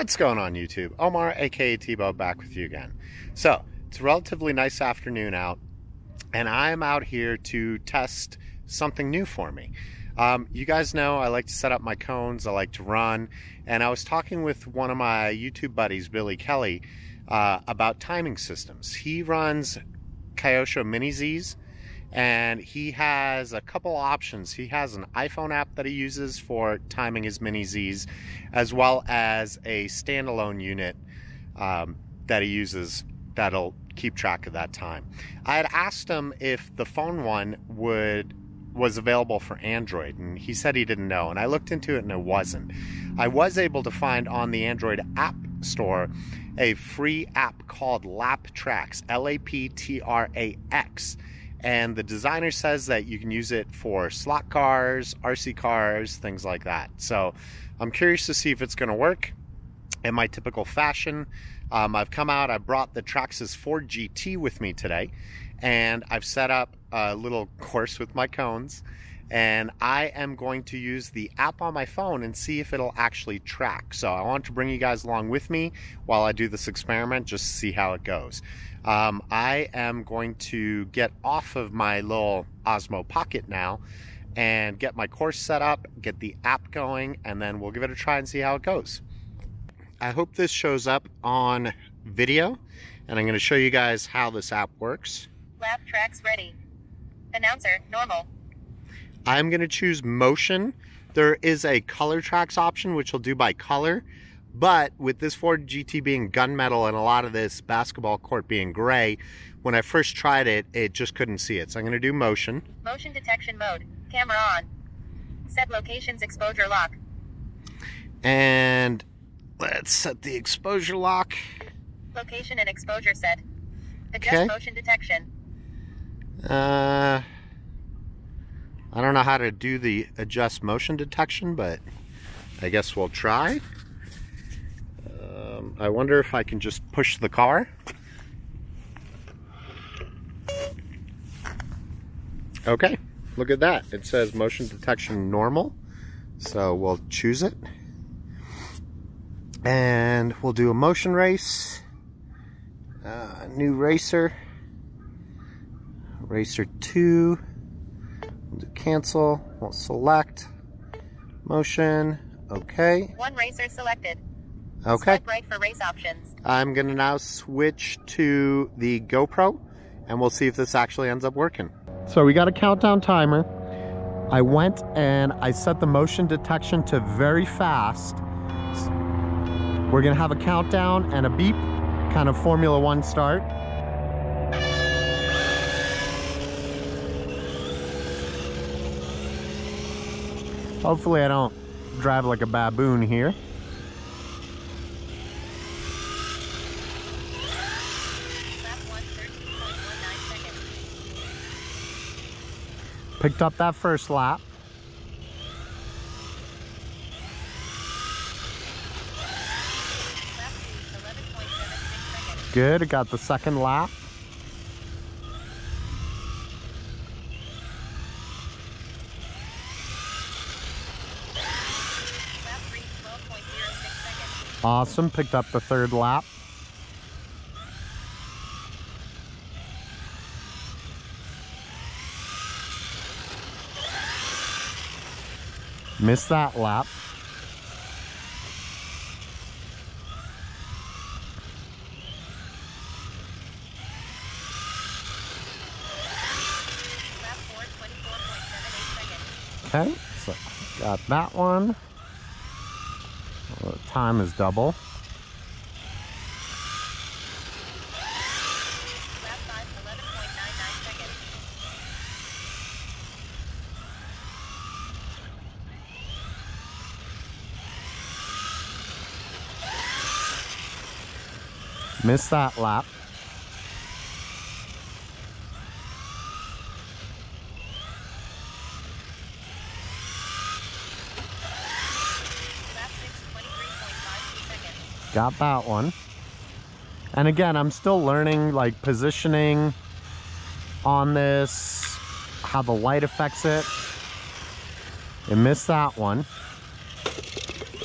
What's going on YouTube? Omar aka Tebow back with you again. So it's a relatively nice afternoon out and I'm out here to test something new for me. You guys know I like to set up my cones, I like to run, and I was talking with one of my YouTube buddies, Billy Kelly, about timing systems. He runs Kyosho Mini Z's and he has a couple options. He has an iPhone app that he uses for timing his Mini Z's, as well as a standalone unit that he uses that'll keep track of that time. I had asked him if the phone one was available for Android, and he said he didn't know, and I looked into it and it wasn't. I was able to find on the Android app store a free app called Laptrax, L-A-P-T-R-A-X. And the designer says that you can use it for slot cars, RC cars, things like that. So I'm curious to see if it's gonna work. In my typical fashion, I've come out, I brought the Traxxas Ford GT with me today, and I've set up a little course with my cones, and I am going to use the app on my phone and see if it'll actually track. So I want to bring you guys along with me while I do this experiment, just to see how it goes. I am going to get off of my little Osmo pocket now and get my course set up, get the app going, and then we'll give it a try and see how it goes. I hope this shows up on video, and I'm going to show you guys how this app works. Laptrax ready. Announcer normal. I'm going to choose motion. There is a color tracks option, which will do by color, but with this Ford GT being gunmetal and a lot of this basketball court being gray, when I first tried it, it just couldn't see it. So I'm going to do motion. Motion detection mode. Camera on. Set locations exposure lock. And let's set the exposure lock. Location and exposure set. Adjust motion detection. I don't know how to do the adjust motion detection, but I guess we'll try. I wonder if I can just push the car. Okay, look at that. It says motion detection normal. So we'll choose it. And we'll do a motion race. New racer. Racer 2. We'll do cancel. We'll select motion. Okay. One racer selected. Okay. Swipe right for race options. I'm going to now switch to the GoPro and we'll see if this actually ends up working. So we got a countdown timer. I went and I set the motion detection to very fast. We're going to have a countdown and a beep, kind of Formula One start. Hopefully I don't drive like a baboon here. Picked up that first lap. Good, I got the second lap. Awesome, picked up the third lap. Missed that lap. Okay, so got that one. Well, time is double. Lap 5, 11.99 seconds. Missed that lap. Got that one. And again, I'm still learning like positioning on this, how the light affects it. I missed that one.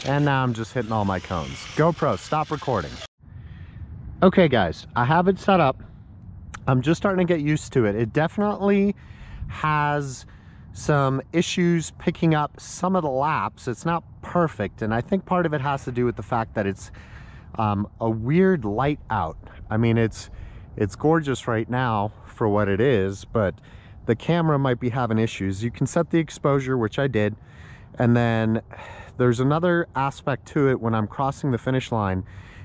And now I'm just hitting all my cones. GoPro, stop recording. Okay guys, I have it set up. I'm just starting to get used to it. It definitely has some issues picking up some of the laps. It's not perfect, and I think part of it has to do with the fact that it's a weird light out. I mean, it's gorgeous right now for what it is, but the camera might be having issues. You can set the exposure, which I did, and then there's another aspect to it. When I'm crossing the finish line,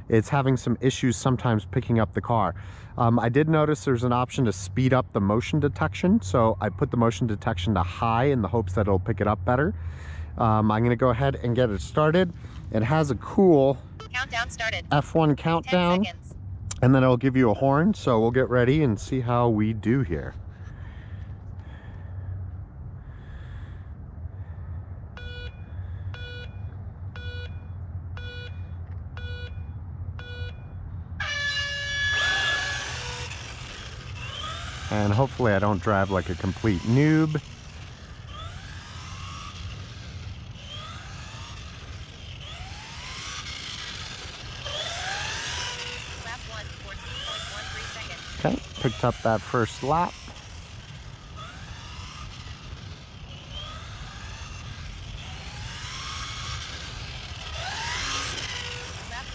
it's having some issues sometimes picking up the car. I did notice there's an option to speed up the motion detection, so I put the motion detection to high in the hopes that it'll pick it up better. I'm gonna go ahead and get it started. It has a cool countdown started. F1 countdown, and then it'll give you a horn, so we'll get ready and see how we do here. And hopefully I don't drive like a complete noob. Lap 1, 14.13 seconds. Okay, picked up that first lap. Lap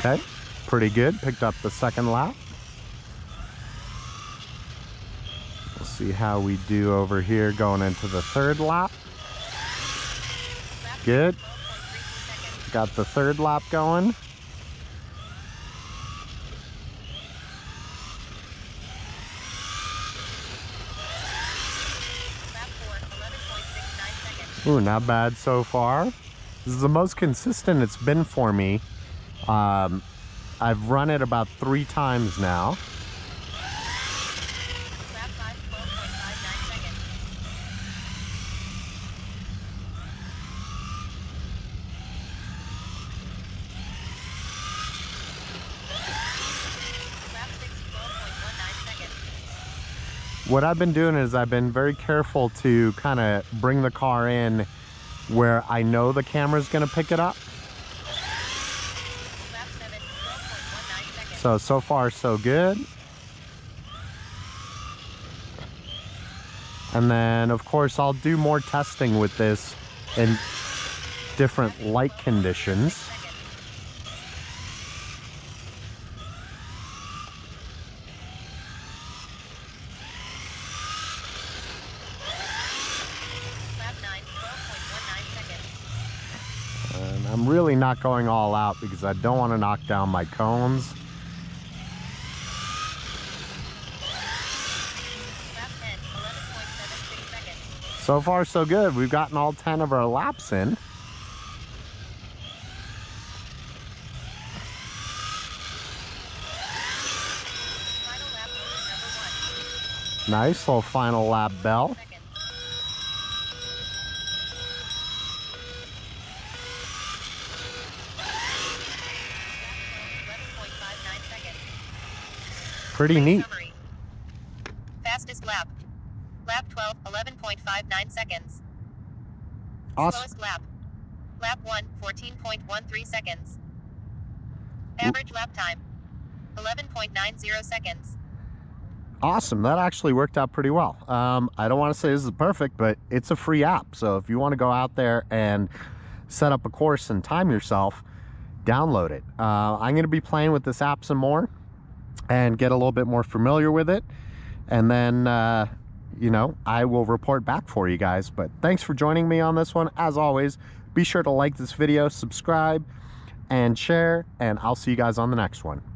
2, 12.86 seconds. Okay, pretty good. Picked up the second lap. See how we do over here going into the third lap. Good. Got the third lap going. Ooh, not bad so far. This is the most consistent it's been for me. I've run it about 3 times now. What I've been doing is I've been very careful to kind of bring the car in where I know the camera's going to pick it up. Lap 7, 12.19 seconds. So far so good. And then of course I'll do more testing with this in different light conditions. I'm really not going all out because I don't want to knock down my cones. Lap 10, 11.76 seconds. So far so good. We've gotten all 10 of our laps in. Final lap, number 1. Nice little final lap bell. Pretty neat. Summary. Fastest lap. Lap 12, 11.59 seconds. Awesome. Slowest lap. Lap 1, 14.13 seconds. Average lap time, 11.90 seconds. Awesome. That actually worked out pretty well. I don't want to say this is perfect, but it's a free app. So if you want to go out there and set up a course and time yourself, download it. I'm going to be playing with this app some more and get a little bit more familiar with it, and then you know, I will report back for you guys. But thanks for joining me on this one. As always, be sure to like this video, subscribe and share, and I'll see you guys on the next one.